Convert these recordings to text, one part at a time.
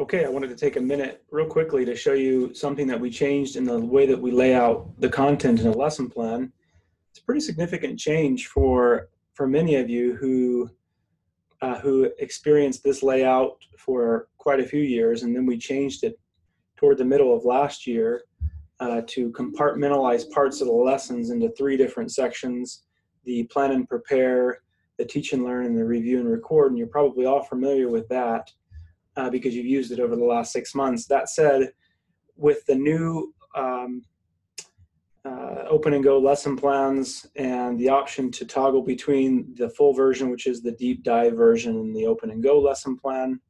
Okay, I wanted to take a minute real quickly to show you something that we changed in the way that we lay out the content in a lesson plan. It's a pretty significant change for many of you who experienced this layout for quite a few years, and then we changed it toward the middle of last year to compartmentalize parts of the lessons into three different sections: the plan and prepare, the teach and learn, and the review and record. And you're probably all familiar with that. Because you've used it over the last 6 months. That said, with the new open and go lesson plans and the option to toggle between the full version, which is the deep dive version, and the open and go lesson plan,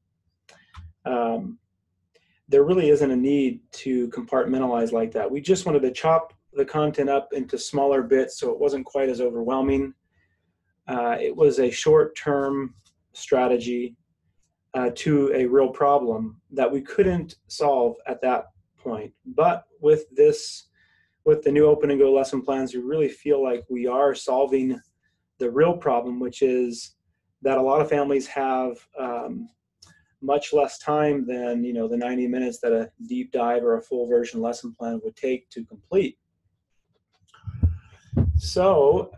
there really isn't a need to compartmentalize like that. We just wanted to chop the content up into smaller bits so it wasn't quite as overwhelming. It was a short-term strategy to a real problem that we couldn't solve at that point. But with the new open and go lesson plans, we really feel like we are solving the real problem, which is that a lot of families have much less time than, you know, the 90 minutes that a deep dive or a full version lesson plan would take to complete. So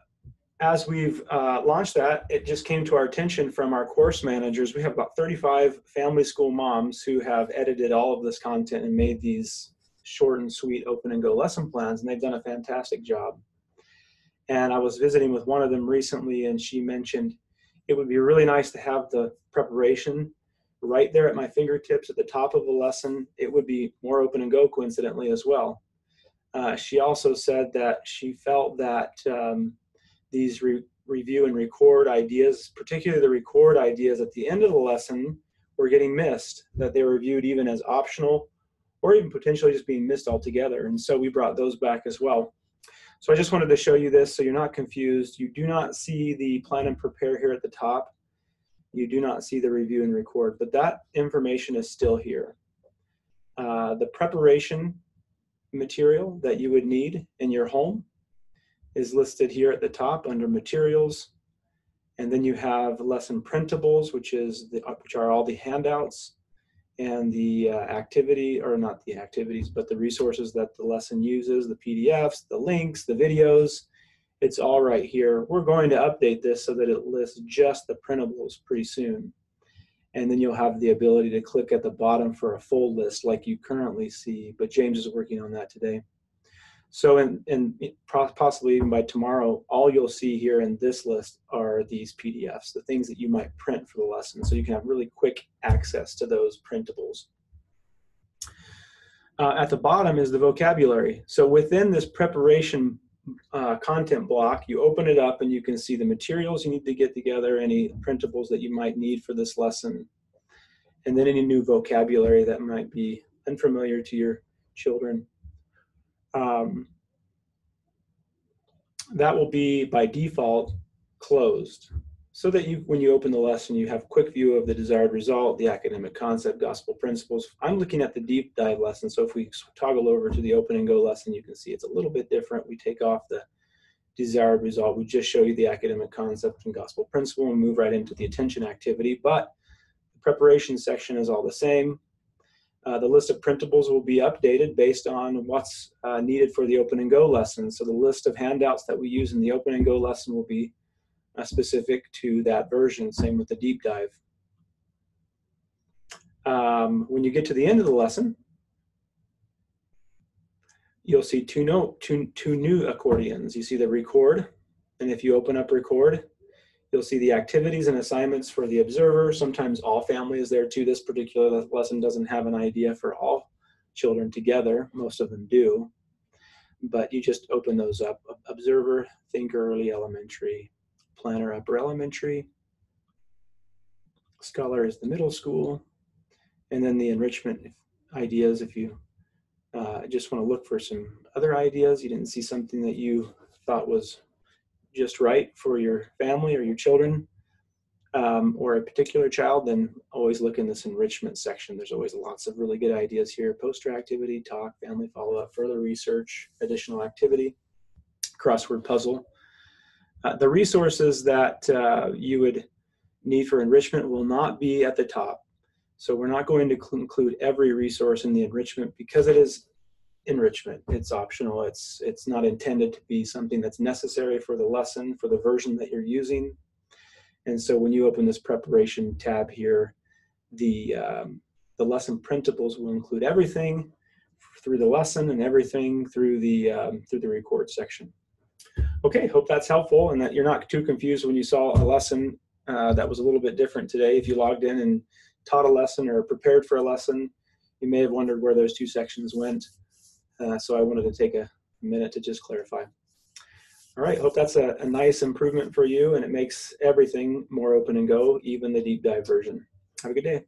as we've launched that, it just came to our attention from our course managers. We have about 35 family school moms who have edited all of this content and made these short and sweet open and go lesson plans, and they've done a fantastic job. And I was visiting with one of them recently, and she mentioned it would be really nice to have the preparation right there at my fingertips at the top of the lesson. It would be more open and go, coincidentally, as well. She also said that she felt that these review and record ideas, particularly the record ideas at the end of the lesson, were getting missed, that they were viewed even as optional or even potentially just being missed altogether. And so we brought those back as well. So I just wanted to show you this so you're not confused. You do not see the plan and prepare here at the top. You do not see the review and record, but that information is still here. The preparation material that you would need in your home is listed here at the top under materials, and then you have lesson printables, which are all the handouts and the the resources that the lesson uses, the PDFs, the links, the videos. It's all right here. We're going to update this so that it lists just the printables pretty soon, and then you'll have the ability to click at the bottom for a full list like you currently see, but James is working on that today. So possibly even by tomorrow, all you'll see here in this list are these PDFs, the things that you might print for the lesson, so you can have really quick access to those printables. At the bottom is the vocabulary. So within this preparation content block, you open it up and you can see the materials you need to get together, any printables that you might need for this lesson, and then any new vocabulary that might be unfamiliar to your children. That will be by default closed, so that when you open the lesson, you have a quick view of the desired result, the academic concept, gospel principles. I'm looking at the deep dive lesson, so if we toggle over to the open and go lesson, you can see it's a little bit different. We take off the desired result. We just show you the academic concept and gospel principle and move right into the attention activity, but the preparation section is all the same. The list of printables will be updated based on what's needed for the open and go lesson. So the list of handouts that we use in the open and go lesson will be specific to that version. Same with the deep dive. When you get to the end of the lesson, you'll see two new accordions. You see the record, and if you open up record, you'll see the activities and assignments for the observer. Sometimes all family is there too. This particular lesson doesn't have an idea for all children together. Most of them do. But you just open those up. Observer, think early elementary, planner upper elementary, scholar is the middle school, and then the enrichment ideas. If you just want to look for some other ideas, you didn't see something that you thought was just right for your family or your children or a particular child, then always look in this enrichment section. There's always lots of really good ideas here. Poster activity, talk, family follow-up, further research, additional activity, crossword puzzle. The resources that you would need for enrichment will not be at the top. So we're not going to include every resource in the enrichment because it is enrichment. It's optional. It's not intended to be something that's necessary for the lesson, for the version that you're using. And so when you open this preparation tab here, the lesson printables will include everything through the lesson and everything through the record section. Okay, hope that's helpful and that you're not too confused when you saw a lesson that was a little bit different today. If you logged in and taught a lesson or prepared for a lesson, you may have wondered where those two sections went. So I wanted to take a minute to just clarify. All right, hope that's a nice improvement for you, and it makes everything more open and go, even the deep dive version. Have a good day.